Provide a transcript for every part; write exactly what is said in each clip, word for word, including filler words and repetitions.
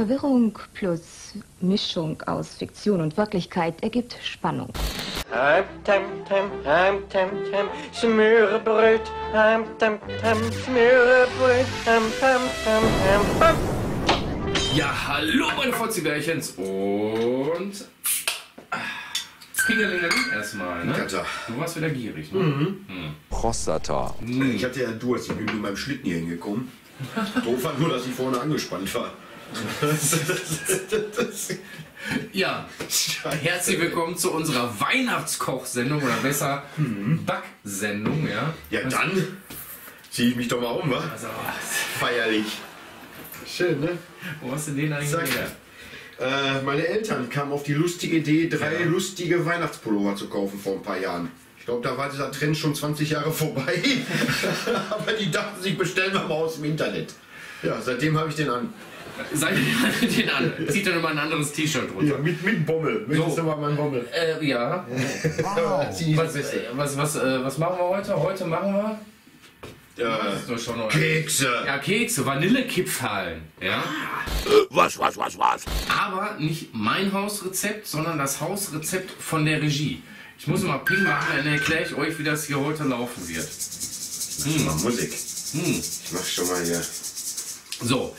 Verwirrung plus Mischung aus Fiktion und Wirklichkeit ergibt Spannung. Ja, hallo meine Fotzi-Bärchens und... erstmal, ne? Du warst wieder gierig, ne? Mhm. Hm. Prostata. Mhm. Ich hatte ja Durst, ich bin mit meinem Schlitten hier hingekommen. Doof war nur, dass ich vorne angespannt war. Ja, herzlich willkommen zu unserer Weihnachtskochsendung oder besser mhm. Backsendung, ja? Ja, was? Dann zieh ich mich doch mal um, wa? Also, feierlich. Schön, ne? Wo hast du den eigentlich her? Äh, meine Eltern kamen auf die lustige Idee, drei ja. lustige Weihnachtspullover zu kaufen vor ein paar Jahren. Ich glaube, da war dieser Trend schon zwanzig Jahre vorbei. Aber die dachten sich, bestellen wir mal aus dem Internet. Ja, seitdem habe ich den an. Seitdem habe ich den an. Zieht dann immer ein anderes T-Shirt runter. Ja, mit, mit Bommel. Möchtest so. du mal meinen Bommel? Äh, ja. Wow. Was, äh, was, was, äh, was machen wir heute? Heute machen wir... Ja, schon Kekse. Ja, Kekse, Vanillekipferlen. Ja. Was, was, was, was? Aber nicht mein Hausrezept, sondern das Hausrezept von der Regie. Ich muss mal Ping machen, dann erkläre ich euch, wie das hier heute laufen wird. Hm. Mach Musik. Hm. Ich mach schon mal hier. So,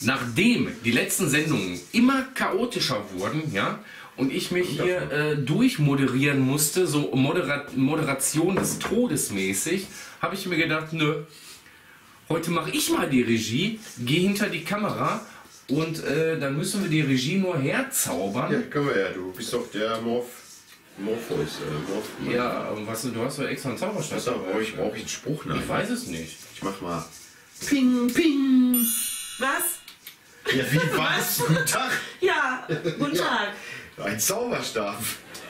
nachdem die letzten Sendungen immer chaotischer wurden, ja, und ich mich hier äh, durchmoderieren musste, so Modera Moderation des Todes mäßig, habe ich mir gedacht, nö, heute mache ich mal die Regie, gehe hinter die Kamera und äh, dann müssen wir die Regie nur herzaubern. Ja, können wir ja, du bist doch der Morph... Morpheus, äh, Morph... Ja, was, du hast doch extra einen Zauberstab. Was, brauche ich, brauch ich einen Spruch nach? Ich weiß es nicht. Ich mach mal... Ping, ping! Was? Ja, wie was? Guten Tag! Ja, guten Tag! Ein Zauberstab.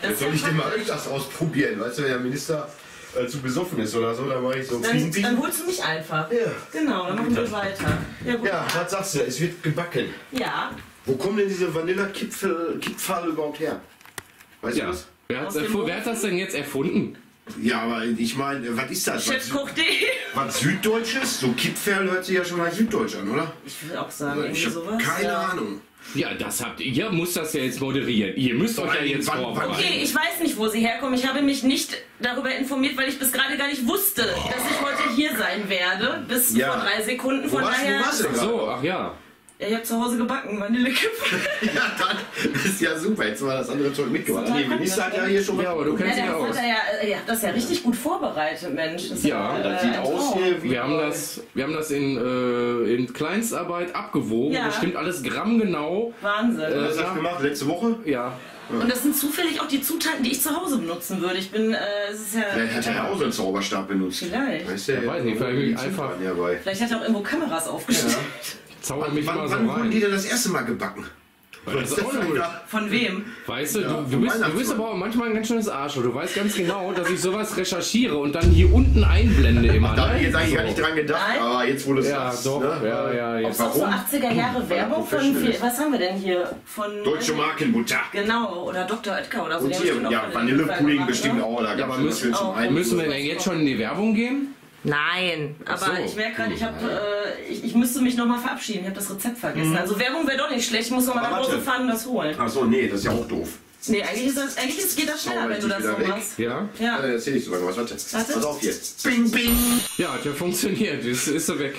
Das Jetzt soll ich den mal öfters ausprobieren, weißt du, wenn der Minister äh, zu besoffen ist oder so, dann mache ich so. Dann, ping, ping. Dann holst du mich einfach. Ja. Genau, dann machen wir weiter. Ja, gut. Ja, was sagst du? Es wird gebacken. Ja. Wo kommen denn diese Vanillekipferl überhaupt her? Weißt ja. du was? Wer, wer hat das denn jetzt erfunden? Ja, aber ich meine, was ist das? Chefkoch.de. Was Süddeutsches? So Kipferl hört sich ja schon mal Süddeutsch an, oder? Ich würde auch sagen, also, ich irgendwie sowas. Keine ja. Ahnung. Ja, das habt ihr. Ihr müsst das ja jetzt moderieren. Ihr müsst euch ja jetzt vorbereiten. Okay, ich weiß nicht, wo sie herkommen. Ich habe mich nicht darüber informiert, weil ich bis gerade gar nicht wusste, oh. dass ich heute hier sein werde. Bis ja. vor drei Sekunden. Von daher. So, ach ja. Ich habe zu Hause gebacken, Vanillekipferl. Ja, das ist ja super. Jetzt war das andere Zeug mitgebracht. Nee, Minister hat ja hier schon mal. Ja, aber du kennst ja, ja aus. Ja, ihr habt das ja richtig gut vorbereitet, Mensch. Das ja, hat, äh, das sieht aus hier wie. Wir haben das, wir haben das in, äh, in Kleinstarbeit abgewogen. Ja. Das stimmt alles grammgenau. Wahnsinn. Äh, was hast du gemacht? Letzte Woche? Ja. Und das sind zufällig auch die Zutaten, die ich zu Hause benutzen würde. Ich bin, äh, es ist ja... Vielleicht hat er ja auch so einen Zauberstab benutzt. Vielleicht. Weißt du, ja, weiß nicht, vielleicht, einfach vielleicht hat er auch irgendwo Kameras aufgestellt. Ja. Zauber mich wann, mal so wann rein. Wurden die denn das erste Mal gebacken? Das ist auch gut. Von wem? Weißt du, ja, du, du, bist, du bist aber auch manchmal ein ganz schönes Arschloch. Du weißt ganz genau, dass ich sowas recherchiere und dann hier unten einblende immer. Ach, da habe ich jetzt eigentlich so. gar nicht dran gedacht, Nein? aber jetzt wurde es ja, das. Doch, ne? ja, ja, ja. Warum? So achtziger Jahre Werbung von, was haben wir denn hier? Von Deutsche Markenmutter. Genau, oder Doktor Oetker oder so. Und hier, ja, Vanillepudding bestimmt auch. Da ja, aber müssen, auch. müssen wir denn jetzt schon in die Werbung gehen? Nein, aber so. ich merke gerade, ich, äh, ich, ich müsste mich nochmal verabschieden, ich habe das Rezept vergessen. Mhm. Also Werbung wäre doch nicht schlecht, ich muss nochmal nach Hause fahren und das holen. Achso, nee, das ist ja auch doof. Nee, eigentlich, ist das, eigentlich ist, geht das schneller, wenn du das so weg. machst. Ja? Ja. Äh, erzähl ich sogar noch was, warte. warte. Pass auf hier. Bing, bing. Ja, hat ja funktioniert, ist, ist so weg.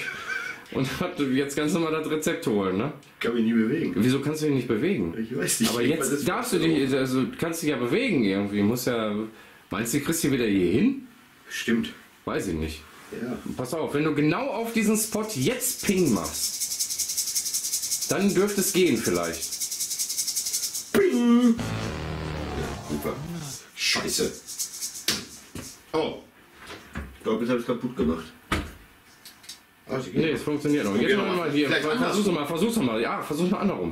Und jetzt kannst du mal das Rezept holen, ne? Ich kann mich nie bewegen. Wieso kannst du dich nicht bewegen? Ich weiß nicht. Aber jetzt darfst du dich, also kannst dich ja bewegen irgendwie, musst ja... Meinst du, du kriegst hier wieder hier hin? Stimmt. Weiß ich nicht. Ja. Pass auf, wenn du genau auf diesen Spot jetzt Ping machst, dann dürfte es gehen vielleicht. Ping! Ja, super. Scheiße. Oh. Ich glaube, jetzt habe ich es kaputt gemacht. Ach, nee, es funktioniert noch. Jetzt machen wir mal hier. Versuch's mal, versuch's mal. Ja, versuch's mal andersrum.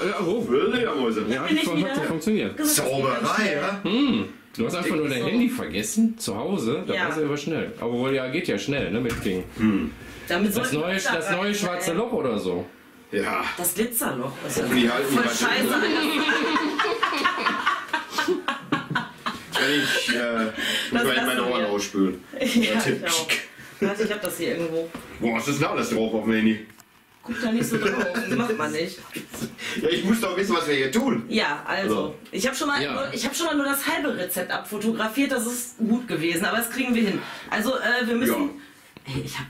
Ja, oh. Ja, das funktioniert. Zauberei, ja? Hm. Du hast einfach nur dein so. Handy vergessen, zu Hause, da ja. war es ja aber schnell. Obwohl, ja, geht ja schnell, ne, mit Ping. Hm. Damit das neue, das das neue schwarze Loch oder so. Ja. Das Glitzerloch. Das ist ja voll scheiße. Ich äh, muss mal meine Ohren ausspülen. Ja, ich, ich hab das hier irgendwo. Boah, was ist denn da alles drauf auf dem Handy? Guck da nicht so drauf. Macht man nicht. Ja, ich muss doch wissen, was wir hier tun. Ja, also. also. Ich habe schon, ja. hab schon mal nur das halbe Rezept abfotografiert. Das ist gut gewesen, aber das kriegen wir hin. Also, äh, wir müssen... Ja. Hey, ich hab...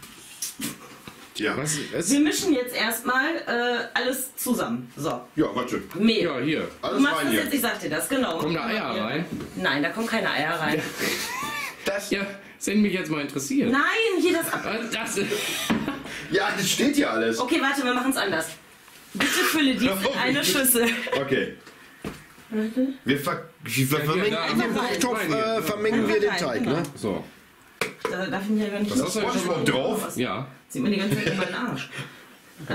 Ja. Was, was? Wir mischen jetzt erstmal äh, alles zusammen. So. Ja, warte. Mehl. Ja, hier. Alles du machst rein das hier. Jetzt, ich sag dir das, genau. Kommen da Eier hier rein? Nein, da kommen keine Eier rein. Ja. Das? Ja, das hätte mich jetzt mal interessiert. Nein, hier das... das ja, das steht hier alles. Okay, warte, wir machen es anders. Bitte fülle dies in eine Schüssel. Okay. Wir ver ja, vermengen, ja, im Kochtopf äh, vermengen ja. wir den Teig, genau. ne? So. Da darf ich mich ja gar nicht... Was hast du da schon drauf? Ja. Sieht man die ganze Zeit in meinen Arsch. Äh,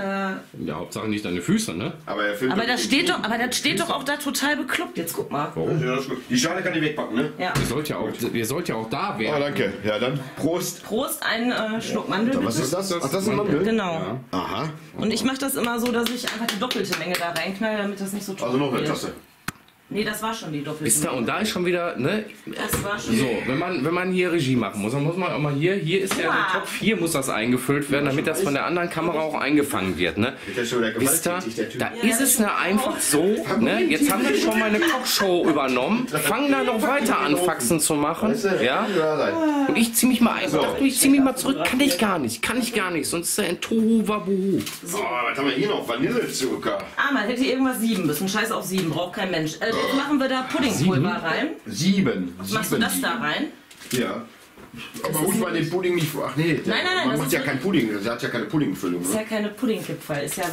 ja, Hauptsache nicht deine Füße, ne? Aber, aber das steht doch, aber das steht Füße. doch auch da total bekloppt. Jetzt guck mal. Warum? Ja, die Schale kann ich wegpacken, ne? Ja. Ihr sollt ja auch, ihr sollt ja auch da werden. Oh, danke. Ja, dann Prost. Prost, einen äh, Schluck Mandel. Was ist das? Ach, das ist ein Mandel? Genau. Ja. Aha. Und ich mache das immer so, dass ich einfach die doppelte Menge da reinknalle, damit das nicht so trocken ist. Also noch eine Tasse. Nee, das war schon die doppelte. Ist da und da ist schon wieder, ne? Das war schon. So, wenn man, wenn man hier Regie machen muss, dann muss man auch mal hier, hier ist ja, ja der Topf, hier muss das eingefüllt werden, damit das von der anderen Kamera auch eingefangen wird, ne? Wisst ihr, da ist es ne einfach so, ne? Jetzt haben wir schon mal eine Kochshow übernommen, fangen da noch weiter an, Faxen zu machen, ja? Und ich zieh mich mal ein, ich dachte, ich zieh mich mal zurück, kann ich gar nicht, kann ich gar nicht, sonst ist ja ein Tohu Wabohu. So, was haben wir hier noch? Vanillezucker. Ah, man hätte irgendwas sieben müssen, scheiß auf sieben, braucht kein Mensch. Äh, Jetzt machen wir da Puddingpulver rein. Sieben. Machst du das da rein? Ja. Aber muss man den Pudding nicht... Ach nee, der, nein, nein, nein, man macht ja keinen Pudding. Der hat ja keine Puddingfüllung. Das ist ja keine Puddingkipferl. Ist ja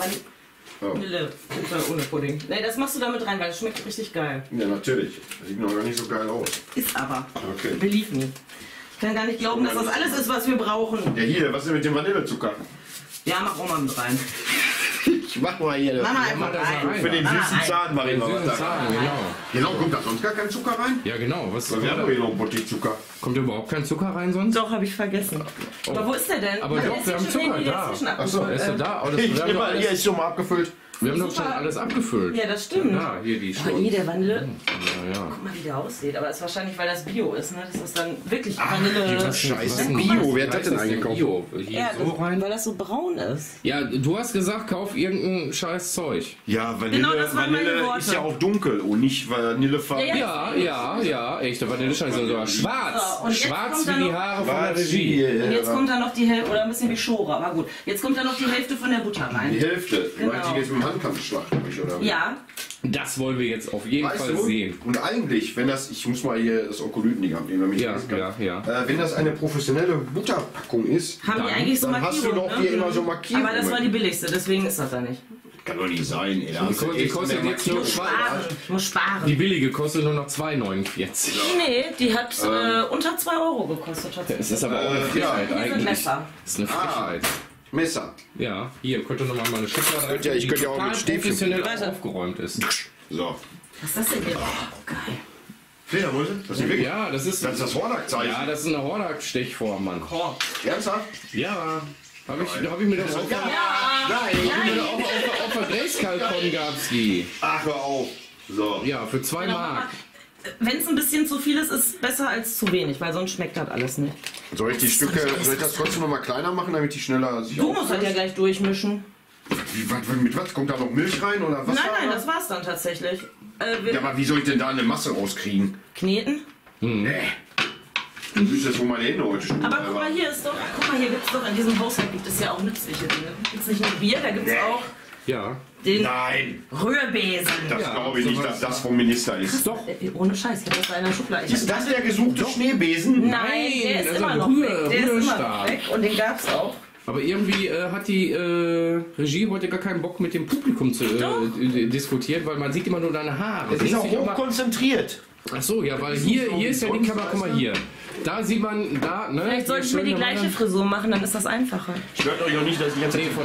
Vanille oh. ohne Pudding. Nee, das machst du damit rein, weil das schmeckt richtig geil. Ja, natürlich. Das sieht noch gar nicht so geil aus. Ist aber. Okay. Believe me. Ich kann gar nicht glauben, dass das alles ist, was wir brauchen. Ja, hier, was ist denn mit dem Vanillezucker? Ja, mach auch mal mit rein. Ich mach mal hier. Mach mal einfach rein. Für den süßen Zahn mache ich mal was da. Genau, kommt da sonst gar kein Zucker rein? Ja, genau. Was wir haben doch hier noch ein Bottich Zucker. Kommt überhaupt kein Zucker rein sonst? Doch, habe ich vergessen. Oh. Aber wo ist der denn? Aber man, doch, wir haben Zucker da. Achso, ist er da? Oh, das ich immer, alles, hier ist schon mal abgefüllt. Wir haben doch schon alles abgefüllt. Ja, das stimmt. Ja, hier die Schluss. Oh, der Vanille. Ja, ja. Guck mal, wie der aussieht. Aber das ist wahrscheinlich, weil das Bio ist, ne? Das ist dann wirklich Vanille. Ach, Scheiße. Bio, wer hat das denn eingekauft? Bio. Hier so rein. Weil das so braun ist. Ja, du hast gesagt, kauf irgendein scheiß Zeug. Ja, Vanille, genau, das waren meine Worte. Vanille ist ja auch dunkel und nicht Vanillefarben. Ja, ja, ja. Echte Vanille scheint sogar schwarz. Schwarz wie die Haare von der Regie. Und jetzt kommt da noch die Hälfte, oder ein bisschen wie Schora, aber gut. Jetzt kommt da noch die Hälfte von der Butter rein. Die Hälfte. Oder? Ja. Das wollen wir jetzt auf jeden weißt Fall du? sehen. Und eigentlich, wenn das, ich muss mal hier das Okolyten haben, nehmen wir mich ja, ja, ja. Äh, wenn das eine professionelle Butterpackung ist, haben dann, die eigentlich so dann hast du doch hier immer so Markierungen. Aber das war die billigste, deswegen ist das da nicht. Kann doch nicht sein, ey. Die kostet jetzt nur sparen. Muss sparen. Die billige kostet nur noch zwei neunundvierzig. Nee, die hat ähm. äh, unter zwei Euro gekostet. Das ist aber auch eine Frechheit äh, eigentlich. Messer. Das ist eine Frechheit. Ah. Messer. Ja, hier, könnte nochmal meine Schublade rein, ja, ich die könnte ja auch mit Stäbchen aufgeräumt ist. So. Was ist das denn hier? Oh, geil. Fledermäuse? Das ist wirklich? Ja, das ist... Das ist das Hordak-Zeichen. Ja, das ist eine Hordak-Stechform, Mann. Korb. Ernsthaft? Ja. Habe ich, hab ich mir das auch... Ja! Nein! Ich habe mir das auch auf der Grayskull-Con gab's die. Ach, hör auf. So. Ja, für zwei Mark. Wenn es ein bisschen zu viel ist, ist es besser als zu wenig, weil sonst schmeckt das alles nicht. Soll ich die Stücke, soll ich das trotzdem noch mal kleiner machen, damit die schneller sich auflösen? Du musst das ja gleich durchmischen. Wie, was, mit was? Kommt da noch Milch rein oder was? Nein, nein, das war's dann tatsächlich. Äh, ja, aber wie soll ich denn da eine Masse rauskriegen? Kneten? Hm. Nee. Du siehst das, wo meine Hände heute schon. Aber guck mal, hier ist doch, guck mal, hier gibt's doch, in diesem Haushalt gibt es ja auch nützliche Dinge. Gibt's nicht nur Bier, da gibt's nee. auch... Ja. Den Nein! Rührbesen! Das ja, glaube ich nicht, dass das vom Minister ist. Doch! Ohne Scheiß, der ist da in der Schublade. Ist das der gesuchte Doch. Schneebesen? Nein, Nein, der ist immer noch Rühr, weg. Der ist immer noch weg und den gab's auch. Aber irgendwie äh, hat die äh, Regie heute gar keinen Bock mit dem Publikum zu äh, diskutieren, weil man sieht immer nur deine Haare. Das ist auch hochkonzentriert. Ach so, ja, weil hier, hier ist ja die Kamera, guck mal hier. Da sieht man, da, ne? Vielleicht sollte ich mir die gleiche Mann. Frisur machen, dann ist das einfacher. Stört euch auch nicht, dass ich jetzt... Nee, von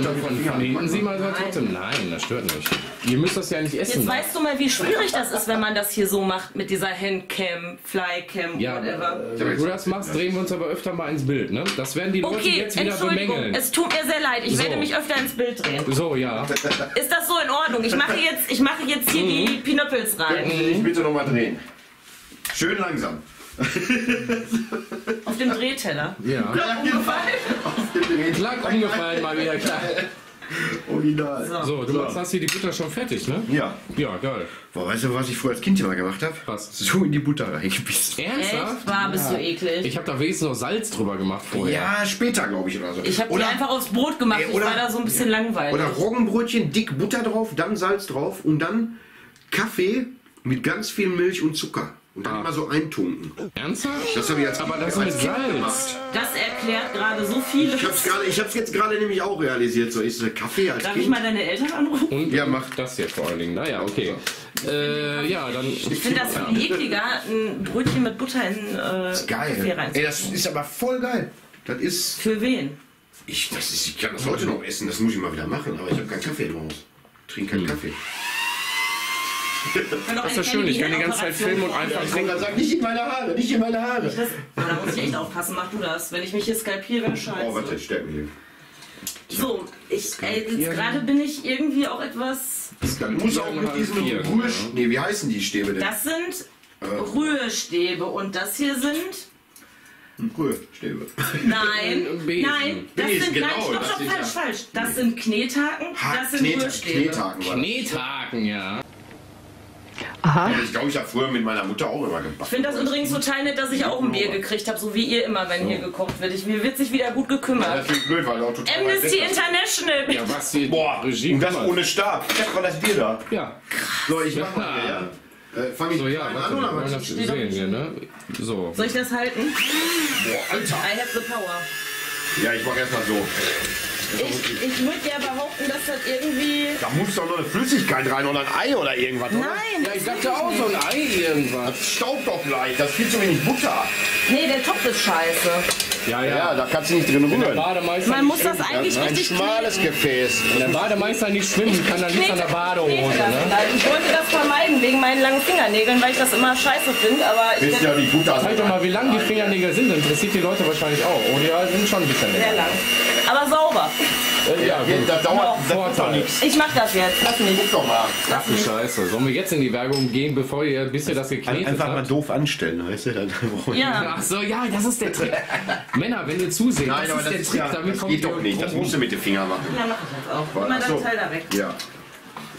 hinten sieht man das trotzdem. Nein, das stört nicht. Ihr müsst das ja nicht essen. Jetzt dann. Weißt du mal, wie schwierig das ist, wenn man das hier so macht mit dieser Handcam, Flycam, ja, whatever. Äh, wenn du das machst, drehen wir uns aber öfter mal ins Bild, ne? Das werden die Leute okay, jetzt wieder bemängeln. Es tut mir sehr leid, ich so. werde mich öfter ins Bild drehen. So, ja. Ist das so in Ordnung? Ich mache jetzt, ich mache jetzt hier mhm. die Pinöppels rein. Könnten Sie sich bitte nochmal drehen? Schön langsam. Auf dem Drehteller? Ja. Umgefallen? Auf dem Drehteller. Klack umgefallen mal wieder, klack. Original. So, du so. Machst, hast hier die Butter schon fertig, ne? Ja. Ja, geil. Boah, weißt du, was ich früher als Kind immer gemacht habe? Was? So in die Butter reingebissen. Ernsthaft? Echt? War, bist ja. du eklig. Ich habe da wenigstens noch Salz drüber gemacht vorher. Ja, später, glaube ich, oder so. Ich habe die einfach aufs Brot gemacht, ey, oder, ich war da so ein bisschen ja. langweilig. Oder Roggenbrötchen, dick Butter drauf, dann Salz drauf und dann Kaffee mit ganz viel Milch und Zucker. Und dann ah. mal so eintunken. Ernsthaft? Das habe ich als Aber das als Kind Salz. gemacht. Das erklärt gerade so viel. Ich hab's, grade, ich hab's jetzt gerade nämlich auch realisiert. So ist der Kaffee als Darf Kind. Ich mal deine Eltern anrufen? Und ja, mach das jetzt vor allen Dingen. Naja, okay. Äh, ja, dann. Ich finde das viel ekliger, ein Brötchen mit Butter in äh, ist geil. Kaffee reinzumachen. Ey, das ist aber voll geil. Das ist. Für wen? Ich, das ist, ich kann das heute noch essen. Das muss ich mal wieder machen. Aber ich habe keinen Kaffee draus. Ich trinke keinen hm. Kaffee. Das ist ja schön, ich kann die ganze Zeit filmen und einfach trinken. Ja, sag nicht in meine Haare, nicht in meine Haare. Das, da muss ich echt aufpassen, mach du das. Wenn ich mich hier skalpiere, scheiße. Oh, warte, stärk mich hier. So, ich, ey, jetzt gerade bin ich irgendwie auch etwas... Du musst auch mit diesen Rührstäben... Nee, wie heißen die Stäbe denn? Das sind Rührstäbe und das hier sind... Rührstäbe. Nein, nein, das Besen, sind genau, nein, stopp, stopp, falsch, falsch. Das nee. sind Knethaken, das sind Knet Rührstäbe. Knethaken, war das. Knethaken, ja. Aha. Ja, ich glaube, ich habe früher mit meiner Mutter auch immer gebacken. Ich finde das übrigens total nett, dass ich auch ein Bier gekriegt habe, so wie ihr immer, wenn so. hier gekocht wird. Ich, mir wird sich wieder gut gekümmert. Ja, das ist blöd, weil auch total Amnesty International. Ja, was die Boah, Regie und das gemacht. Ohne Stab. Das war das Bier da. Ja. Krass. So, ich mach mal ja. Äh, fang ich so, ja, an, warte, oder was? Ich sehen hier, ne? So. Soll ich das halten? Boah, Alter. I have the power. Ja, ich mach erstmal so. Ich, ich würde ja behaupten, dass das irgendwie... Da muss doch noch eine Flüssigkeit rein oder ein Ei oder irgendwas, oder? Nein! Ja, ich dachte auch nicht. So ein Ei irgendwas. Das staubt doch gleich, das ist viel zu wenig Butter. Nee, der Topf ist scheiße. Ja, ja, ja, da kannst du nicht drin rühren. Man muss das eigentlich richtig... Ein schmales Gefäß. Wenn der Bademeister nicht schwimmen kann, dann liegt an der Badehose, ne? Ich wollte das vermeiden wegen meinen langen Fingernägeln, weil ich das immer scheiße finde, aber... Ich ja die Butter. Zeig doch mal, wie lang die Fingernägel sind, das interessiert die Leute wahrscheinlich auch. Oh ja, sind schon ein bisschen länger. Sehr lang. Aber sauber. Ja, ja, das dauert, das dauert nichts. Ich mach das jetzt, lass mich. Guck doch mal. Lass mich. Scheiße. Sollen wir jetzt in die Werbung gehen, bevor ihr, bis ihr das geknetet habt? Einfach mal doof anstellen, weißt du? Dann ja. Ach so, ja, das ist der Trick. Männer, wenn ihr zusehen, Nein, das ist das der ist Trick. Ja, damit das kommt geht doch nicht, das musst du mit dem Finger machen. Ja, mach ich jetzt auch. Guck mal, das Teil da weg. Ja.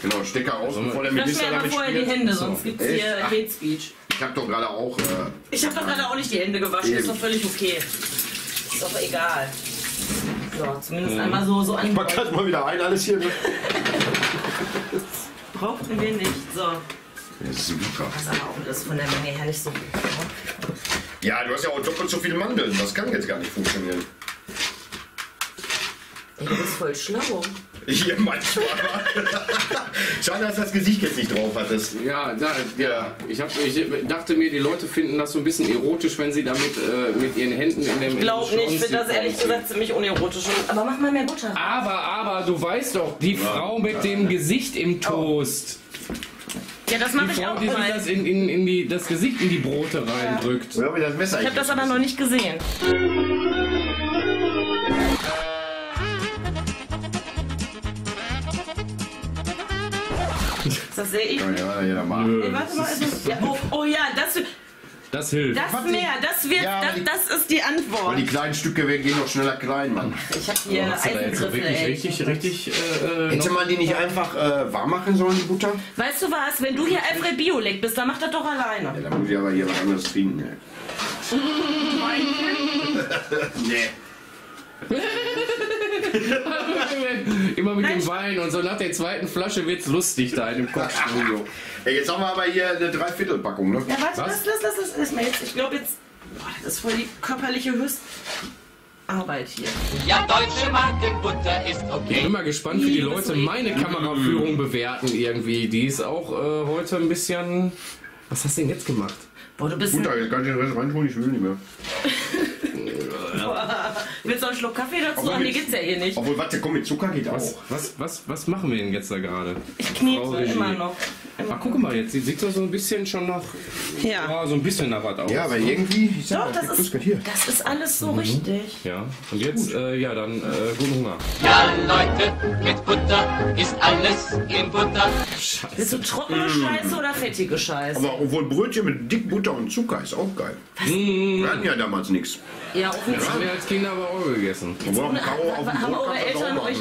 Genau, Stecker raus, also, bevor der Minister damit spielt. Vorher die Hände, sonst gibt's hier Hate Speech. Ich hab doch gerade auch... Äh, ich hab doch gerade auch nicht die Hände gewaschen, ist doch völlig okay. Ist doch egal. So, zumindest mhm. einmal so, so an. Man kann mal wieder ein, alles hier. Ne? Brauchten wir nicht. So. Das ist super. Das aber auch das von der Menge her nicht so gut. Ja, du hast ja auch doppelt so viele Mandeln. Das kann jetzt gar nicht funktionieren. Ey, du bist voll schlau. Hier manchmal. Schade, dass das Gesicht jetzt nicht drauf hattest. Ja, da, ja. Ich, hab, ich dachte mir, die Leute finden das so ein bisschen erotisch, wenn sie damit äh, mit ihren Händen in dem. Ich glaube nicht, ich finde das ehrlich gesagt ziemlich unerotisch. Aber mach mal mehr Butter. Aber, aber, du weißt doch, die ja, Frau mit ja, dem ja. Gesicht im Toast. Ja, das mache ich auch mal. Die Frau, die das, in, in, in die, das Gesicht in die Brote reindrückt. Ja. Ich habe das, hab das aber noch nicht gesehen. Ist das sehr eklig? Ja, ja, mal. Ey, warte mal, also, ja, oh, oh ja, das, das hilft. Das mehr, das wird, ja, das, das ist die Antwort. Aber die kleinen Stücke werden gehen noch schneller klein, Mann. Ich hab hier Eisengriffel, wirklich ey. Richtig, richtig, äh, hätte man die nicht einfach äh, warm machen sollen, die Butter? Weißt du was, wenn du hier Alfred Biolek bist, dann mach das doch alleine. Ja, dann muss ich aber hier was anderes trinken, ey. Nee. Immer mit dem Wein und so nach der zweiten Flasche wird's lustig da in dem Kochstudio. Ey, jetzt haben wir aber hier eine Dreiviertelpackung, ne? Ja, warte, lass, lass, lass, lass, lass mal jetzt. Ich glaube jetzt, boah, das ist voll die körperliche Höchstarbeit hier. Ja, deutsche Markenbutter ist okay. Ich bin mal gespannt, wie die Leute meine Kameraführung bewerten irgendwie. Die ist auch äh, heute ein bisschen... Was hast du denn jetzt gemacht? Boah, du bist... Gut, jetzt kann ich den Rest reintun, ich will nicht mehr. Willst du einen Schluck Kaffee dazu? Obwohl, an die gibt's ja hier nicht. Obwohl, warte, komm, mit Zucker geht was, auch. Was, was, was machen wir denn jetzt da gerade? Ich kniete immer noch. Ja, guck mal, jetzt sieht das so ein bisschen schon nach, ja, ja so ein bisschen nach was aus. Ja, aber irgendwie, ich sag, doch, das, ist, das ist alles so mhm. richtig. Ja, und jetzt, äh, ja, dann äh, guten Hunger. Ja, Leute, mit Butter ist alles in Butter. Scheiße. Willst du trockene mmh. Scheiße oder fettige Scheiße? Aber obwohl Brötchen mit dick Butter und Zucker ist auch geil. Was? Wir hatten ja damals nichts. Ja, auf ja. haben wir als Kinder aber auch gegessen. Jetzt aber auch auf haben eure Eltern euch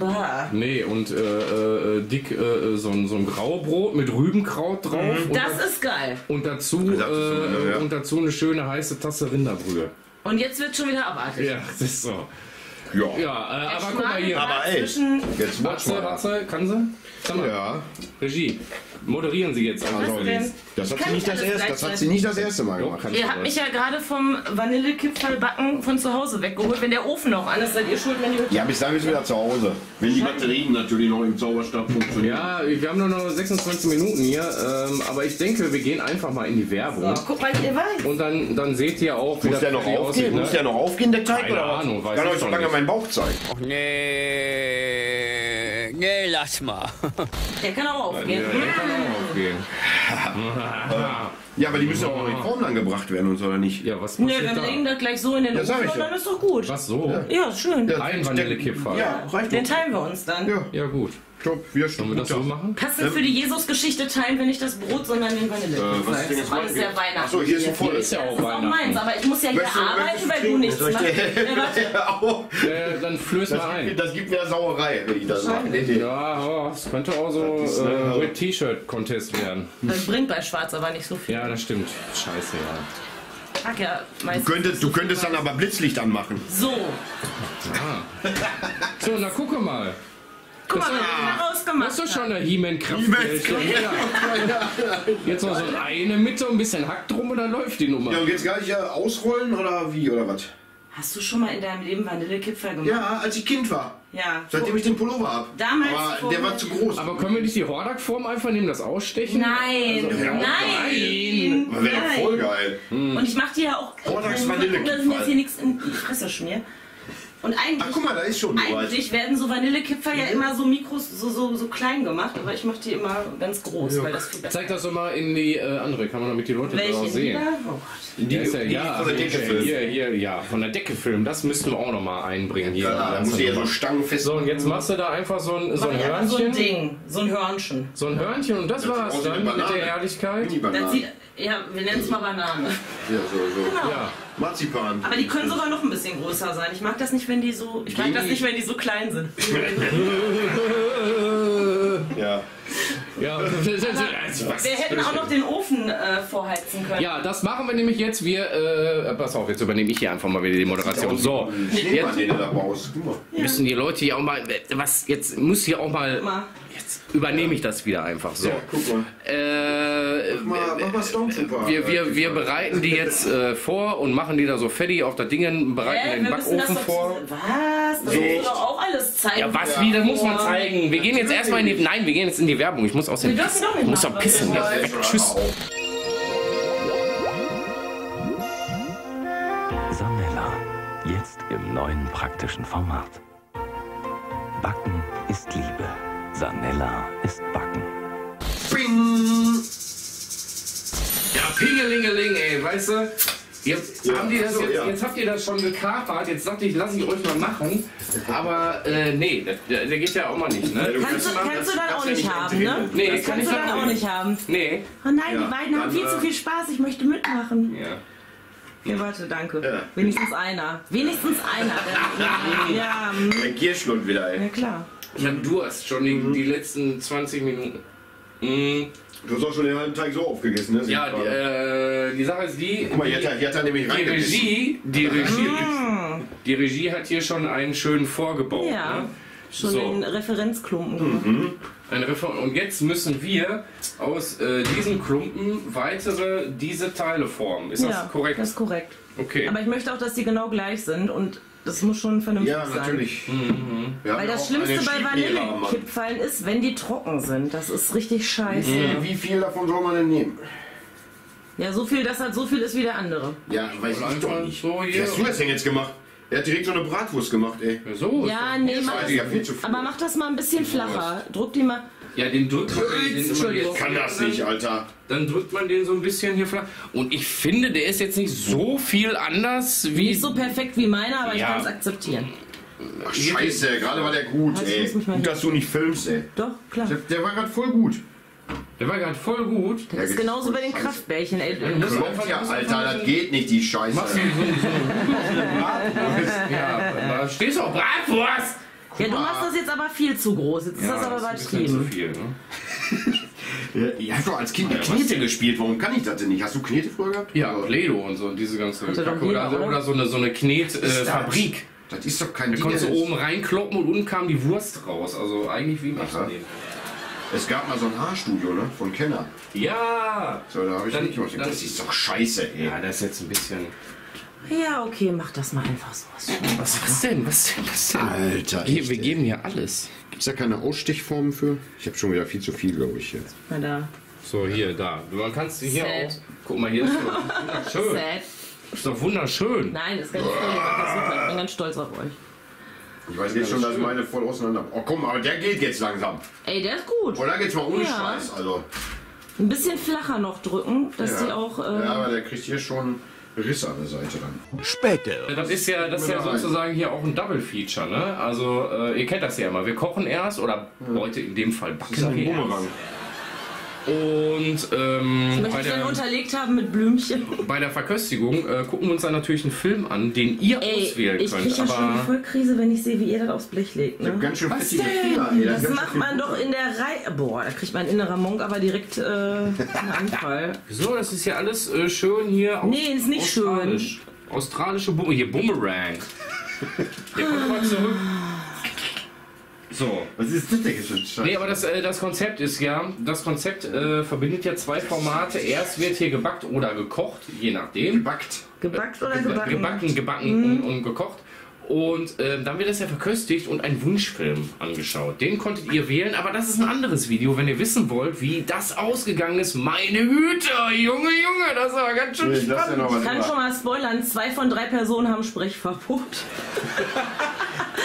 ja. Nee, und äh, äh, dick äh, so ein so ein Graubrot mit Rübenkraut drauf. Das und, ist geil. Und dazu, äh, so, ja. und dazu eine schöne heiße Tasse Rinderbrühe. Und jetzt wird schon wieder abartig. Ja, das ist so. Ja, ja äh, aber guck mal hier. Aber ey, jetzt watch mal. Watze, kann sie? Sag mal. Ja. Regie, moderieren Sie jetzt einmal. Das hat, sie nicht das, erste, das hat sie nicht das erste Mal gemacht. Ihr habt mich ja gerade vom Vanillekipferlbacken von zu Hause weggeholt. Wenn der Ofen noch an ist, seid ihr schuld, wenn die Hütte... Ja, bis dahin ist wieder zu Hause. Wenn die Batterien natürlich noch im Zauberstab funktionieren. Ja, wir haben nur noch sechsundzwanzig Minuten hier. Ähm, aber ich denke, wir gehen einfach mal in die Werbung. So, guck mal, ihr weiß. Und dann, dann seht ihr auch, wie muss das der noch aufgehen? Aussieht, ne? Muss der noch aufgehen, der Teig? Keine oder was? Ahnung, weiß kann euch so lange nicht. Meinen Bauch zeigen. Ach nee, nee, lass mal. Der kann auch aufgehen. Der, der kann auch aufgehen. Ja, aber die müssen ja auch noch in Form angebracht werden, uns oder nicht? Ja, was muss ja, wir da? Legen das gleich so in den Ofen und dann ist doch gut. Was so? Ja, ist schön. Ja, ein Vanillekipferl. Ja, reicht. Den teilen wir uns dann. Ja, ja gut. Stopp, wir Sollen wir das so machen? Passend ähm. für die Jesus-Geschichte teilen wir nicht das Brot, sondern den Vanillekipferl. Äh, was ist denn jetzt alles sehr Weihnachten. Achso, hier ist so voll. Das ist ja auch Weihnachten. Meins, aber ich muss ja hier möchtest, arbeiten, weil du nichts machst. äh, dann flößt mal ein. Das gibt mir Sauerei, wenn ich das mache. Ja, das könnte auch so ein T-Shirt-Contest werden. Das bringt bei Schwarz aber nicht so viel. Ja, das stimmt. Scheiße, ja. Ach ja, meistens du könntest, du könntest dann aber Blitzlicht anmachen. So. Ah. So, na gucke mal. Guck das mal, was wir rausgemacht haben. Hast du schon eine He-Man-Kraft? Jetzt noch so eine Mitte, ein bisschen Hack drum und dann läuft die Nummer. Ja, und jetzt gar nicht ausrollen oder wie oder was? Hast du schon mal in deinem Leben Vanillekipferl gemacht? Ja, als ich Kind war. Ja. Seitdem ich den Pullover ab. Damals. Aber der war zu groß. Aber können wir nicht die Hordak-Form einfach nehmen, das ausstechen? Nein. Also, ja, nein. Das wäre doch voll geil. Hm. Und ich mache dir ja auch... Hordaks Vanillekipferl. Ich jetzt hier nichts in die Fresse schmieren. Und eigentlich, ach, guck mal, da ist schon eigentlich werden so Vanillekipferl ja. ja immer so mikros, so, so, so klein gemacht, aber ich mache die immer ganz groß, ja. weil das viel besser. Zeig das doch mal in die äh, andere Kamera, damit die Leute das auch sehen. Oh die, die, ist ja, die ja, von der Decke filmen. Hier, hier, ja, von der Decke filmen, das müssten wir auch nochmal einbringen. Hier, ja, da muss ich ja so Stangen fest. So, und jetzt machst du da einfach so ein, so ein Hörnchen. So ein Ding, so ein Hörnchen. So ein Hörnchen und das, das war's dann mit der Herrlichkeit. Ja, wir nennen es mal Banane. Ja, so, so. Genau. Ja. Marzipan. Aber die können sogar noch ein bisschen größer sein. Ich mag das nicht, wenn die so. Ich mag das nicht, wenn die so klein sind. Ja. Ja. Wir hätten auch noch den Ofen äh, vorheizen können. Ja, das machen wir nämlich jetzt. Wir, äh, pass auf, jetzt übernehme ich hier einfach mal wieder die Moderation. So, jetzt müssen die Leute hier auch mal, was, jetzt muss hier auch mal, jetzt übernehme ich das wieder einfach so. Ja, guck mal. Äh, mach mal, mach mal Stormtrooper. Wir, wir, wir bereiten die jetzt äh, vor und machen die da so fertig auf das Ding, bereiten äh, den Backofen das vor. Was? Das muss doch auch alles zeigen. Ja, was, wie, das muss man zeigen. Wir gehen jetzt erstmal in die, nein, wir gehen jetzt in die Werbung. Ich muss aus dem Pissen. Ich muss auch pissen. Ja, weg, tschüss. Samela, jetzt im neuen praktischen Format. Backen ist Liebe. Sanella ist Backen. Bing! Ja, Pingelingeling, ey, weißt du? Jetzt, ja, haben die das, so, jetzt, ja. jetzt habt ihr das schon gekapert, jetzt dachte ich, lass ich euch mal machen. Aber äh, nee, der, der geht ja auch mal nicht, ne? Kannst du, kannst du dann auch nicht haben, ne? Nee, das kann ich dann auch nicht haben. Nee. Oh nein, ja, die beiden haben viel zu viel Spaß, ich möchte mitmachen. Ja. Ja, warte, danke. Ja. Wenigstens einer. Wenigstens einer. Ja. Mein Gierschlund wieder, ey. Ja, klar. Ich hab Durst, schon die, mhm. die letzten zwanzig Minuten. Mhm. Du hast auch schon den halben Teig so aufgegessen, ne? Ja, die, äh, die Sache ist die... Guck mal, die, die, hat, die hat da nämlich die Regie, die Regie, mhm. die Regie hat hier schon einen schönen vorgebaut. Ja, ne? Schon so. Den Referenzklumpen gemacht. Mhm. Ein Refer und jetzt müssen wir aus äh, diesem Klumpen weitere diese Teile formen. Ist ja, das korrekt? Das ist korrekt. Okay. Aber ich möchte auch, dass die genau gleich sind und... Das muss schon vernünftig sein. Ja, natürlich. Sein. Mhm. Weil das Schlimmste bei Vanillekipferln ist, wenn die trocken sind. Das ist richtig scheiße. Mhm. Wie viel davon soll man denn nehmen? Ja, so viel, dass halt so viel ist wie der andere. Ja, weiß ich doch nicht. So, wie hast du das denn jetzt gemacht? Er hat direkt so eine Bratwurst gemacht, ey. Ja, so. Ja, nee, mach das, ja, viel zu viel. Aber mach das mal ein bisschen flacher. Drück die mal... Ja, den drückt man. Ich kann das nicht, Alter. Dann drückt man den so ein bisschen hier. Und ich finde, der ist jetzt nicht so viel anders wie. Nicht so perfekt wie meiner, aber ja, ich kann es akzeptieren. Ach, scheiße, gerade war der gut, also, ey. Gut, dass du nicht filmst, ey. Doch, klar. Der, der war gerade voll gut. Der war gerade voll gut. Das ist genauso bei den Kraftbärchen, ey. Ja, Alter, das geht nicht, die Scheiße. Machst du so, so ja, da stehst du auf Bratwurst. Ja, du machst das jetzt aber viel zu groß. Jetzt ist ja, das aber übertrieben. Ich habe doch als Kind mit Knete gespielt. Warum kann ich das denn nicht? Hast du Knete früher gehabt? Ja, Play-Doh und so und diese ganze Kacke. Oder, so, oder so eine, so eine Knetfabrik. Äh, das ist doch kein Ding. Da konntest du oben reinkloppen und unten kam die Wurst raus. Also eigentlich wie im Unternehmen. Es gab mal so ein Haarstudio, ne? Von Kenner. Ja! So, da habe ich dann, nicht gemacht. Das ist doch scheiße, ey. Ja, das ist jetzt ein bisschen... Ja, okay, mach das mal einfach so. Was, was denn? Was denn? Was denn? Alter, Ge echt, wir geben ja alles. Gibt's da keine Ausstichformen für? Ich habe schon wieder viel zu viel, glaube ich, jetzt. Na da. So, hier, da. Man kann es hier Sad. auch... Guck mal, hier ist so wunderschön. Sad. Ist doch wunderschön. Nein, das ist ganz super. Ich bin ganz stolz auf euch. Ich weiß jetzt schon, dass meine voll auseinander... Oh, komm, aber der geht jetzt langsam. Ey, der ist gut. Oder geht's mal ohne ja. Scheiß, also. Ein bisschen flacher noch drücken, dass ja. die auch... Ähm ja, aber der kriegt hier schon... Riss an der Seite dann. Später. Das ist ja, das ist ja sozusagen hier auch ein Double-Feature, ne? Also, äh, ihr kennt das ja immer. Wir kochen erst, oder ja. heute in dem Fall backen wir erst. Und ähm, ich möchte dann unterlegt haben mit Blümchen. Bei der Verköstigung äh, gucken wir uns dann natürlich einen Film an, den ihr ey, auswählen ich könnt. Ich kriege ja schon die Vollkrise, wenn ich sehe, wie ihr das aufs Blech legt. Ne? Ich hab ganz schön was denn? Fieber, ey, das das macht man doch in der Reihe. Boah, da kriegt mein innerer Monk aber direkt äh, einen Anfall. So, das ist ja alles äh, schön hier. Nee, ist nicht australisch. Schön. Australische Bumerang. Hier, Bumerang. Der kommt mal zurück. So. Was ist das denn jetzt für ein Scheiß? Nee, aber das, äh, das Konzept ist ja, das Konzept äh, verbindet ja zwei Formate. Erst wird hier gebackt oder gekocht, je nachdem. Gebackt. Gebackt oder gebacken? Gebacken, gebacken mhm. und, und gekocht. Und äh, dann wird das ja verköstigt und ein Wunschfilm angeschaut. Den konntet ihr wählen, aber das ist ein anderes Video, wenn ihr wissen wollt, wie das ausgegangen ist. Meine Güte, Junge, Junge, das war ganz schön nee, spannend. Ja ich kann war. schon mal spoilern, zwei von drei Personen haben Sprechverbot.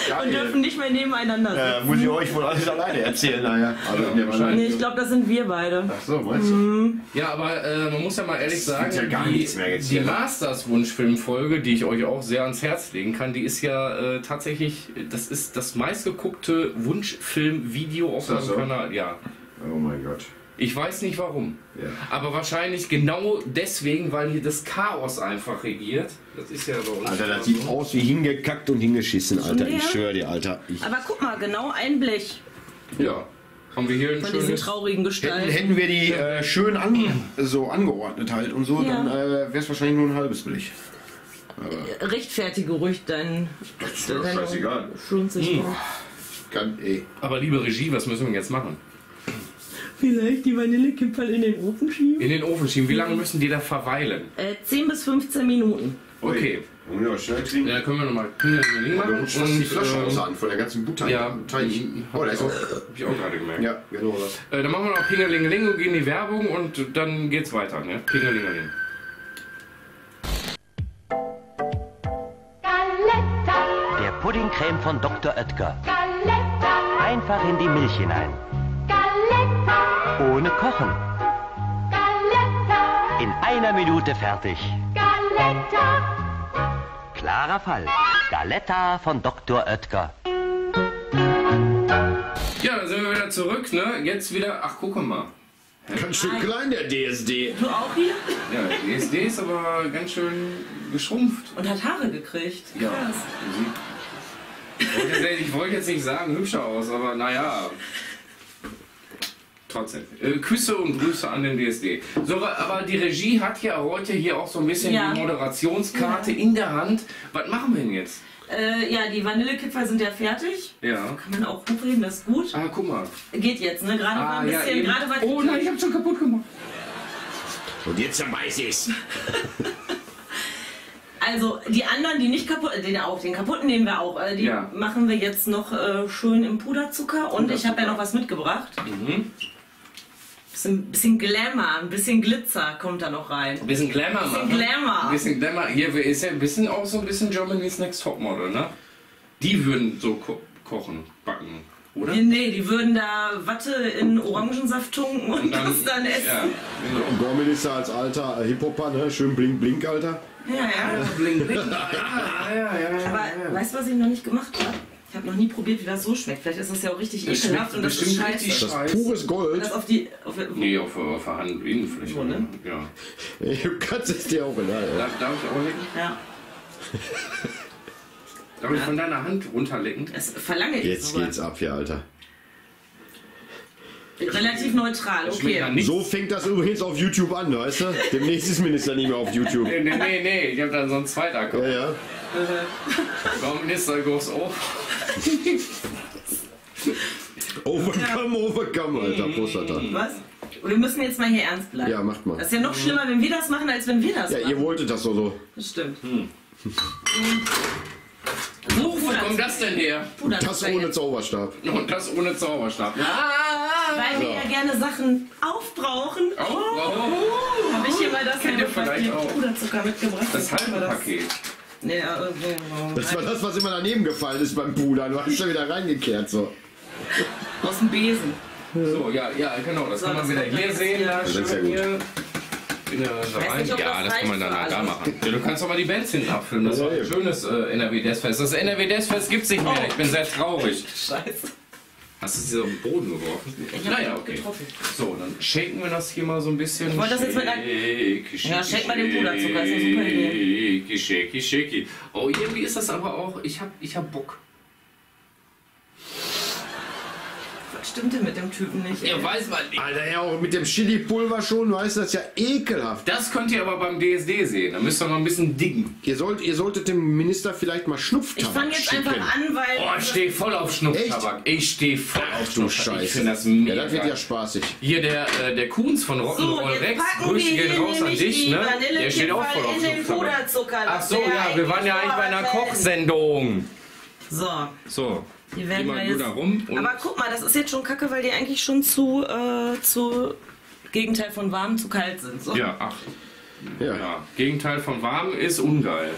Ja, und dürfen nicht mehr nebeneinander sitzen. Äh, muss ich euch wohl alles alleine erzählen, naja. Also, ja, nee, ich glaube, das sind wir beide. Ach so, meinst du? Mhm. Ja, aber äh, man muss ja mal ehrlich sagen, ja gar die, mehr die Masters-Wunschfilmfolge, die ich euch auch sehr ans Herz legen kann, die ist ja äh, tatsächlich, das ist das meistgeguckte Wunschfilm-Video auf meinem so? Kanal. Ja. Oh mein Gott. Ich weiß nicht warum. Ja. Aber wahrscheinlich genau deswegen, weil hier das Chaos einfach regiert. Das ist ja bei uns. Alter, das sieht aus wie hingekackt und hingeschissen, Alter. Ich schwöre dir, Alter. Ich Aber guck mal, genau ein Blech. Ja. Haben wir hier ein schönes... Von diesen traurigen Gestalten. Hätten, hätten wir die äh, schön an, so angeordnet halt und so, ja. dann äh, wäre es wahrscheinlich nur ein halbes Blech. Aber rechtfertige ruhig dein... Das ist doch scheißegal. Hm. Kann, ey. Aber liebe Regie, was müssen wir jetzt machen? Vielleicht die Vanillekipferl in den Ofen schieben? In den Ofen schieben. Wie lange müssen die da verweilen? Äh, zehn bis fünfzehn Minuten. Okay. okay. Ja, schnell kriegen. Ja, können wir nochmal. Du rutschst die Flasche raus an von der ganzen Butter. Ja, ich, oh, da ist auch. Hab ich auch gerade gemerkt. Ja, genau das. Äh, dann machen wir noch Pingelingeling und gehen in die Werbung und dann geht's weiter, ne? Pingelingeling. Galetta. Der Puddingcreme von Doktor Oetker. Galetta. Einfach in die Milch hinein. Ohne Kochen. Galetta. In einer Minute fertig. Galetta. Klarer Fall. Galetta von Doktor Oetker. Ja, dann sind wir wieder zurück, ne? Jetzt wieder... Ach, guck mal. Ganz schön klein, der D S D. Du auch hier? Ja, der D S D ist aber ganz schön geschrumpft. Und hat Haare gekriegt. Ja. Krass. Ich wollte jetzt nicht sagen, hübscher aus, aber naja... Trotzdem. Äh, Küsse und Grüße an den D S D. So, aber die Regie hat ja heute hier auch so ein bisschen ja. die Moderationskarte ja. in der Hand. Was machen wir denn jetzt? Äh, ja, die Vanillekipferl sind ja fertig. Ja. Kann man auch hochheben, das ist gut. Ah, guck mal. Geht jetzt, ne? Gerade ah, war ein bisschen. Ja, gerade war oh nein, ich hab's schon kaputt gemacht. Und jetzt weiß ich's. Also die anderen, die nicht kaputt, den auch, den kaputten nehmen wir auch. Die ja. machen wir jetzt noch äh, schön im Puderzucker. Und Puderzucker. Ich habe ja noch was mitgebracht. Mhm. Ein bisschen Glamour, ein bisschen Glitzer kommt da noch rein. Ein bisschen Glamour, Mann. Ein bisschen Glamour. Ein bisschen Glamour. Hier ist ja ein bisschen auch so ein bisschen Germany's Next Topmodel, ne? Die würden so ko kochen, backen. oder? Nee, nee, die würden da Watte in Orangensaft tunken und, und dann, das dann essen. Ja, genau. Und Gormin ist da als alter Hip-Hopper, ne? Schön blink, blink, Alter. Ja, ja. Blink, blink. Ja, ja, ja, ja. Aber weißt du, was ich noch nicht gemacht habe? Ich habe noch nie probiert, wie das so schmeckt. Vielleicht ist das ja auch richtig ekelhaft und das ist scheiße. Das ist pures Gold. Das auf die, auf, nee, auf, auf der Hand, Innenfläche. So, ne? Ja. Du kannst es dir auch beleidigen. Darf, darf ich auch lecken? Ja. Darf ich ja. von deiner Hand runterlecken? Das verlange ich. Jetzt so geht's ab hier, Alter. Relativ neutral, okay. So fängt das übrigens auf YouTube an, weißt du? Demnächst ist Minister nicht mehr auf YouTube. Nee, nee, nee, nee. Ich hab dann so einen Zweitacker. Ja, ja. Warum Minister groß auf? Overcome, overcome, Alter. Prost, Alter. Was? Wir müssen jetzt mal hier ernst bleiben. Ja, macht mal. Das ist ja noch schlimmer, wenn wir das machen, als wenn wir das ja, machen. Ja, ihr wolltet das so so. Das stimmt. Hm. So, wo kommt das denn her? Puder, das das ohne Zauberstab. Und das ohne Zauberstab. Ja. Weil wir ja gerne Sachen aufbrauchen. Oh, oh. Habe ich hier mal das halbe Paket Puderzucker mitgebracht. Das halbe Paket. Nee, okay, oh. Das war das, was immer daneben gefallen ist beim Pudern. Du hast ja wieder reingekehrt so. Aus dem Besen. So, ja, ja, genau. Das so, kann man das wieder hier sehen. Ja, das ist ja gut. Hier. In der Rein. Nicht, ja, das, das kann man dann da machen. Ja, du kannst doch mal die Bands hinten abfüllen. Das war ein schönes äh, N R W-Deathfest. Das N R W-Deathfest gibt es nicht mehr. Oh. Ich bin sehr traurig. Scheiße. Hast du sie auf den Boden geworfen? Ich naja, okay. Getroffen. So, dann shaken wir das hier mal so ein bisschen. Ich wollte das jetzt mit einer... Ja, shake mal den Puderzucker. Das ist eine super Idee. Shaky, shaky. Oh, irgendwie ist das aber auch... Ich hab, ich hab Bock. Stimmt denn mit dem Typen nicht? Ja, weiß man nicht. Alter, ja, auch mit dem Chili-Pulver schon, weißt du, das ist ja ekelhaft. Das könnt ihr aber beim D S D sehen, da müsst ihr noch ein bisschen dicken. Ihr, sollt, ihr solltet dem Minister vielleicht mal Schnupftabak schicken. Ich fang jetzt schicken. einfach an, weil... Oh, ich stehe voll auf Schnupftabak. Echt? Ich stehe voll Ach, auf Schnupftabak. Ich finde das mega. Ja, das wird ja spaßig. Hier, der, äh, der Kunz von Rock'n'Roll so, Rex, Grüße gehen raus an dich, ne? Der steht auch voll auf Schnupftabak. Ach so, ja, wir waren ja eigentlich bei einer Kochsendung. So. So. Die werden wir jetzt, rum aber guck mal, das ist jetzt schon kacke, weil die eigentlich schon zu, äh, zu Gegenteil von warm zu kalt sind. So. Ja, ach. Ja. Ja. Gegenteil von warm ist ungeil.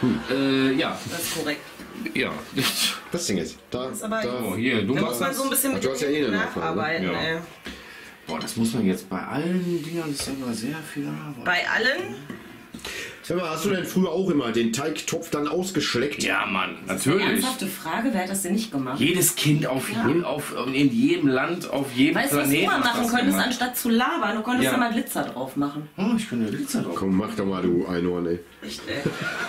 Hm. Äh, ja. Das ist korrekt. Ja. Das Ding jetzt. Da, das ist aber da. Oh, hier, du da muss man so ein bisschen mit dem ja nacharbeiten. Ja. Ey. Boah, das muss man jetzt bei allen Dingern, das ist aber sehr viel Arbeit. Bei allen? Sag mal, hast du denn früher auch immer den Teigtopf dann ausgeschleckt? Ja, Mann, natürlich. Eine ernsthafte Frage, wer hat das denn nicht gemacht? Jedes Kind auf, ja. jeden, auf in jedem Land, auf jedem weißt, Planeten. Weißt du, was du mal machen könntest, gemacht. anstatt zu labern? Du konntest ja, ja mal Glitzer drauf machen. Oh, ich könnte Glitzer drauf. Komm, mach doch mal, du Einhorn, ey. Echt, ey.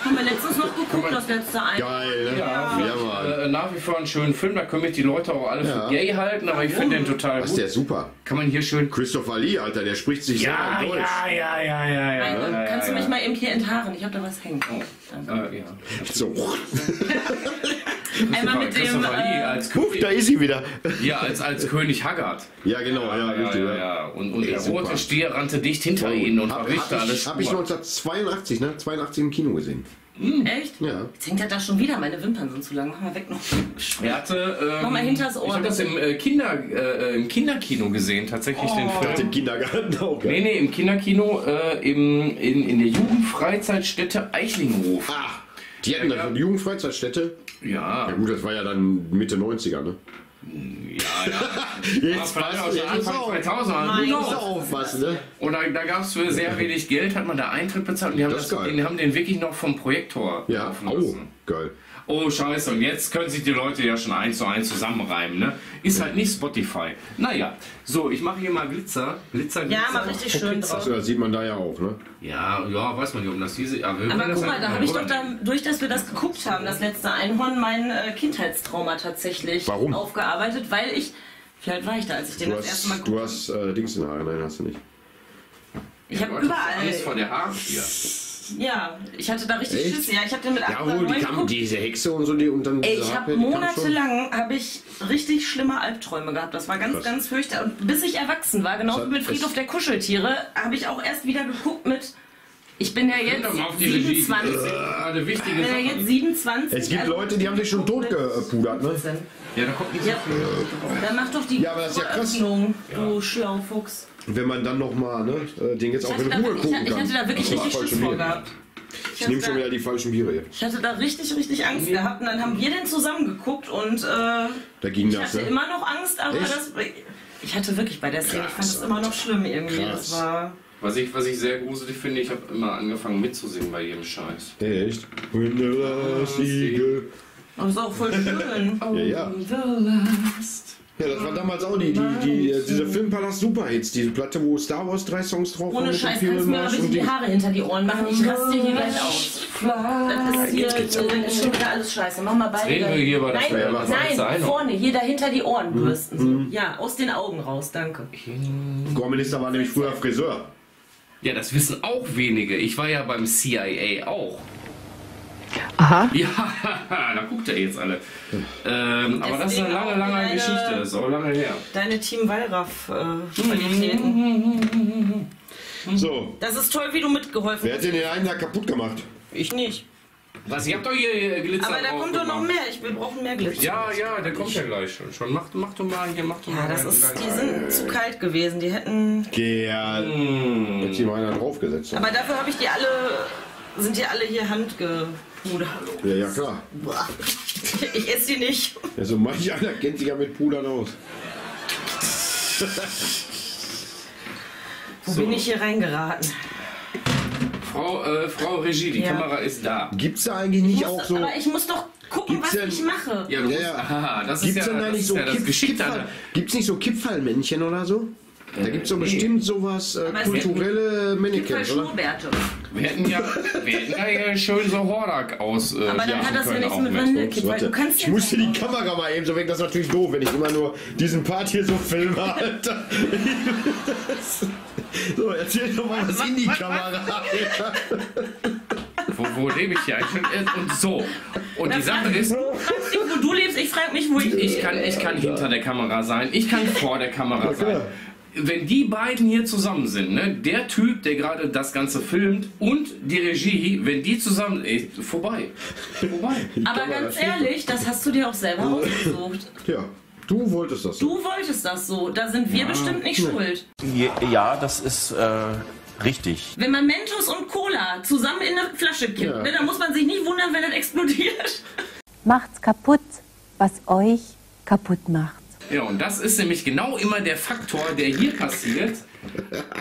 Haben wir letztens noch geguckt, das letzte Einhorn. Geil, ne? Ja, ja, ja, äh, nach wie vor einen schönen Film, da können mich die Leute auch alle ja. für gay halten, aber ja, ich finde den total das gut. Das ist ja super. Kann man hier schön... Christopher Lee, Alter, der spricht sich ja, so ja, Deutsch. Ja, ja, ja, ja, ja. Nein, ja kannst ja, du mich ja. mal eben hier enthalten? Ich habe da was hängen. Oh, äh, ja. So. Einmal mit dem. Äh, als Huch, da ist sie wieder. Ja, als, als König Haggard. Ja, genau. Ja, ja, ja, ja, ja. Und, und der super. rote Stier rannte dicht hinter oh, ihnen und verrichtete alles. Habe ich neunzehnhundertzweiundachtzig, ne? zweiundachtzig im Kino gesehen. Hm. Echt? Ja. Jetzt hängt er da schon wieder. Meine Wimpern sind zu lang. Mach mal weg noch. Er hatte, ähm, Mach mal hinters Ohr. Ich habe das im, äh, Kinder, äh, im Kinderkino gesehen, tatsächlich oh. den Film. Im Kindergarten auch, gell? Nee, nee, im Kinderkino äh, im, in, in der Jugendfreizeitstätte Eichlingenhof. Ach, die hatten ja, da eine Jugendfreizeitstätte? Ja. Ja gut, das war ja dann Mitte neunziger, ne? Ja, ja. Jetzt passt auch schon Anfang zweitausend. Du musst aufpassen, ne? Und da, da gab es für sehr wenig Geld, hat man da Eintritt bezahlt und die haben, das das, die haben den wirklich noch vom Projektor ja. laufen lassen. Oh, geil. Oh, scheiße, und jetzt können sich die Leute ja schon eins zu eins zusammenreimen, ne? Ist ja. halt nicht Spotify. Naja, so, ich mache hier mal Glitzer. Glitzer, Glitzer. Ja, mach richtig schön drauf. Achso, das sieht man da ja auch, ne? Ja, ja, weiß man nicht, ob das diese... Aber guck mal, da habe ich doch dadurch, dass wir das geguckt haben, das letzte Einhorn, mein äh, Kindheitstrauma tatsächlich Warum? aufgearbeitet, weil ich... Vielleicht war ich da, als ich den das erste Mal guckte. Du hast äh, Dings in den Haaren, nein, hast du nicht. Ich habe überall... Angst vor der Haaren hier. Ja, ich hatte da richtig Schiss. Ja, ich habe den mit acht oder neun geguckt. Diese Hexe und so, die und dann. Ey, ich habe monatelang habe ich richtig schlimme Albträume gehabt. Das war ganz, ganz fürchterlich. Und bis ich erwachsen war, genau wie mit Friedhof der Kuscheltiere, habe ich auch erst wieder geguckt mit. Ich bin ja jetzt siebenundzwanzig. Eine wichtige Sache. Ich bin ja jetzt siebenundzwanzig. Es gibt Leute, die haben dich schon tot gepudert, ne? Ja, da kommt nicht so viel. Dann mach doch die Öffnung, du Schlaufuchs. Wenn man dann nochmal, ne, den jetzt ich auch in Ruhe da, gucken ich, kann. Ich hatte da wirklich richtig Schiss vor gehabt. Ich nehme schon wieder die falschen Biere jetzt. Ich hatte da richtig, richtig Angst gehabt und dann haben wir den zusammen geguckt und äh, da ging ich das, hatte ne? immer noch Angst, aber Echt? das... Ich hatte wirklich bei der Szene, ich fand das immer noch schlimm irgendwie. Das war was, ich, was ich sehr gruselig finde, ich habe immer angefangen mitzusingen bei jedem Scheiß. Echt? When the last eagle... Das ist auch voll schön. Ja, ja. Ja, das war damals auch die, die, die, die dieser Filmpalast Superhits, diese Platte, wo Star Wars drei Songs drauf waren. Ohne Scheiß kannst du mir aber die Haare hinter die Ohren machen, ich raste hier gleich aus. Das ist hier, dann ist schon wieder alles scheiße. Mach mal beide. Reden wir hier bei der Schwere. Nein, nein, nein, vorne, hier dahinter die Ohren bürsten. Mhm. So. Ja, aus den Augen raus, danke. Gorminister war nämlich früher Friseur. Ja, das wissen auch wenige. Ich war ja beim C I A auch. Aha. Ja, da guckt er jetzt alle. Ähm, aber das ist eine lange, lange deine, Geschichte. Das ist auch lange her. Deine Team Wallraff-Qualitäten. Äh, so. Das ist toll, wie du mitgeholfen hast. Wer hat denn den einen da kaputt gemacht? Ich nicht. Was? Ihr habt doch hier Glitzer. Aber da kommt doch noch mehr. Ich will, wir brauchen mehr Glitzer. Ja, ja, der kommt ja gleich schon. schon. Mach, mach doch mal hier, mach doch mal. Ja, das ist, die sind zu kalt gewesen. Die hätten. Ja. Hätte ich mal einer draufgesetzt. Aber dafür habe ich die alle. Sind ja alle hier handge. Ja, ja, klar. Ich esse die nicht. Also manch einer kennt sich ja mit Pudern aus. Wo so. bin ich hier reingeraten? Frau, äh, Frau Regie, die ja. Kamera ist da. Gibt's da eigentlich nicht muss, auch so... Aber ich muss doch gucken, was denn, ich mache. Ja, du ja, ja. Musst, aha, das gibt's ist ja, denn da das nicht so ja Kipp, Kippfall, gibt's nicht so Kippfallmännchen oder so? Da gibt es doch nee. bestimmt sowas äh, kulturelle Mannequins, oder? Wir hätten ja, wir hätten ja, ja schön so Horak aus. Äh, aber dann hat das ja nichts mit Mannequins, weil du kannst ja... Ich musste die Kamera mal eben so weg, das ist natürlich doof, wenn ich immer nur diesen Part hier so filme, Alter. So, erzähl doch mal was in die Kamera, Alter. Wo, wo lebe ich hier eigentlich? Und so. Und das die Sache ist... Du fragst dich, wo du lebst, ich frage mich, wo ich... Ich kann, ich kann hinter der Kamera sein, ich kann vor der Kamera okay. sein. Wenn die beiden hier zusammen sind, ne, der Typ, der gerade das Ganze filmt und die Regie, wenn die zusammen ist, vorbei. vorbei. Aber ganz ehrlich, das hast du dir auch selber ausgesucht. Ja, du wolltest das so. Du wolltest das so, da sind wir ja. bestimmt nicht ja. schuld. Ja, das ist... Äh Richtig. Wenn man Mentos und Cola zusammen in eine Flasche kippt, ja. ne, dann muss man sich nicht wundern, wenn das explodiert. Macht's kaputt, was euch kaputt macht. Ja, und das ist nämlich genau immer der Faktor, der hier passiert.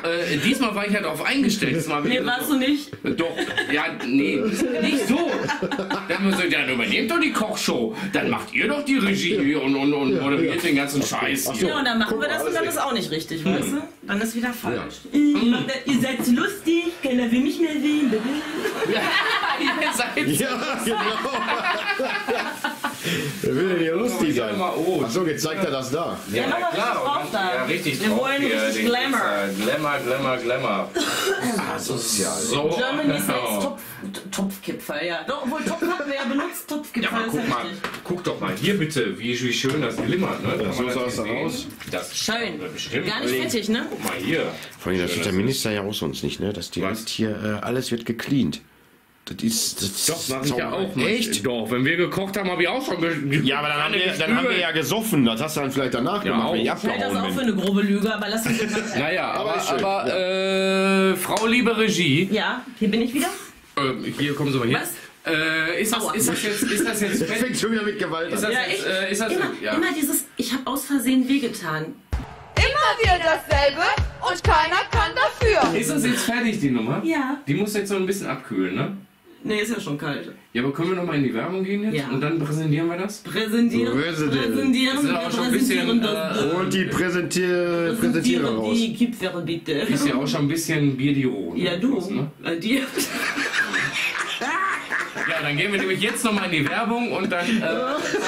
Äh, diesmal war ich ja darauf eingestellt. Diesmal nee, das warst doch, du nicht. Doch, ja, nee, nicht so. Dann haben wir gesagt, dann übernehmt doch die Kochshow. Dann macht ihr doch die Regie und, und, und ja, moderiert ja. den ganzen Scheiß. Ach so. Ja, und dann machen Guck, wir das und dann ist auch nicht richtig, hm. weißt du? Dann ist wieder falsch. Ja. Mhm. Ihr seid lustig, keiner will mich mehr sehen. Ja, ihr seid ja, genau. Wer will denn hier lustig sein? Achso, jetzt zeigt er das da. Ja, ja, ja klar. Und, ja, richtig wir wollen richtig Glamour. Glamour, Glamour, Glamour. Ah, sozial. So, so Germany's genau. Next Topf, Topfkipferl, ja. Doch, obwohl Topf hat wer benutzt, Topfkipferl ja, ist guck mal, guck doch mal hier bitte, wie, wie schön das glimmert. Ne? Da so sah es aus. Das schön. Bestimmt. Gar nicht fettig, ne? Guck mal hier. Vor allem, das tut der Minister ja auch sonst nicht, ne? Das direkt hier, äh, alles wird gecleant. Das ist, das ist doch, mach ich ja auch mal. Echt? Doch, wenn wir gekocht haben, habe ich auch schon gekocht. Ja, aber dann haben, wir, dann haben wir ja gesoffen. Das hast du dann vielleicht danach ja, gemacht. Ich halte das auch für eine grobe Lüge, aber lass mich das. Naja, aber, aber, aber ja. äh, Frau liebe Regie. Ja, hier bin ich wieder. Äh, hier, kommen Sie mal hin. Was? Äh, ist, das, ist, das jetzt, ist das jetzt... Das fängt schon wieder mit Gewalt an. Ja, ich, äh, ist das immer, ja. immer dieses, ich habe aus Versehen wehgetan. Immer wieder dasselbe und keiner kann dafür. Ist das jetzt fertig, die Nummer? Ja. Die muss jetzt so ein bisschen abkühlen, ne? Ne, ist ja schon kalt. Ja, aber können wir nochmal in die Werbung gehen jetzt? Ja. Und dann präsentieren wir das? Präsentieren. Präsentieren. Präsentieren. Ist ja auch schon ein bisschen, äh, und die Präsentier Präsentierer raus. Die Kipferl bitte. Ist ja auch schon ein bisschen Bierdiro. Ne? Ja, du. Was, ne? Bei dir. Ja, dann gehen wir nämlich jetzt nochmal in die Werbung und dann äh, zeige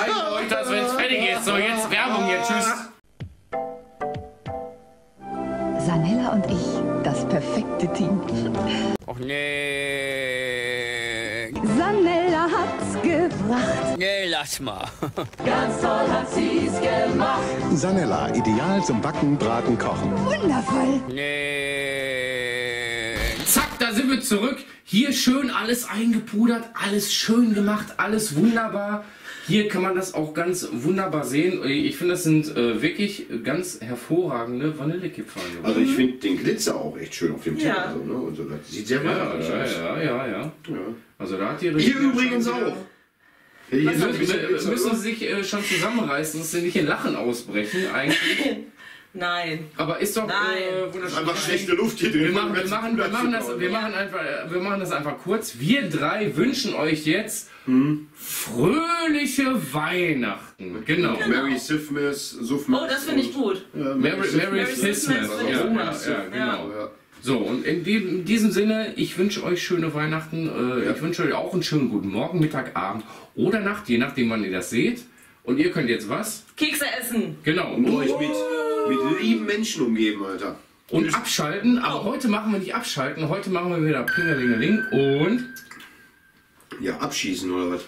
ich euch das, wenn es fertig ist. So, jetzt Werbung hier. Tschüss. Sanella und ich, das perfekte Team. Och nee. Sanella hat's gebracht. Nee, lass mal. Ganz toll hat sie's gemacht. Sanella, ideal zum Backen, Braten, Kochen. Wundervoll. Nee. Zack, da sind wir zurück. Hier schön alles eingepudert, alles schön gemacht, alles wunderbar. Hier kann man das auch ganz wunderbar sehen. Ich finde, das sind äh, wirklich ganz hervorragende Vanillekipferl. Also ich finde den Glitzer auch echt schön auf dem Teller. Ja. Also, ne? Und so, das sieht sehr ja, aus. Ja, ja, ja, ja, ja. Also da hat die Hier übrigens auch. Hier ja, müssen, müssen Sie sich äh, schon zusammenreißen, dass Sie nicht in Lachen ausbrechen eigentlich. Nein. Aber ist doch äh, wunderschön. Einfach schlechte Luft hier drin. Wir machen, wir machen, wir machen, das, wir machen, einfach, wir machen das einfach kurz. Wir drei wünschen euch jetzt hm. fröhliche Weihnachten. Genau. genau. Merry Sithmas, Sufmas. Oh, das finde ich gut. Ja, Merry Sithmas. Ja, ja, ja, genau. Ja. So, und in, in diesem Sinne, ich wünsche euch schöne Weihnachten. Äh, ja. Ich wünsche euch auch einen schönen guten Morgen, Mittag, Abend oder Nacht, je nachdem, wann ihr das seht. Und ihr könnt jetzt was? Kekse essen. Genau. Und euch mit. Mit lieben Menschen umgeben, Alter. Und abschalten, aber heute machen wir nicht abschalten, heute machen wir wieder Pingelingeling und... Ja, abschießen oder was?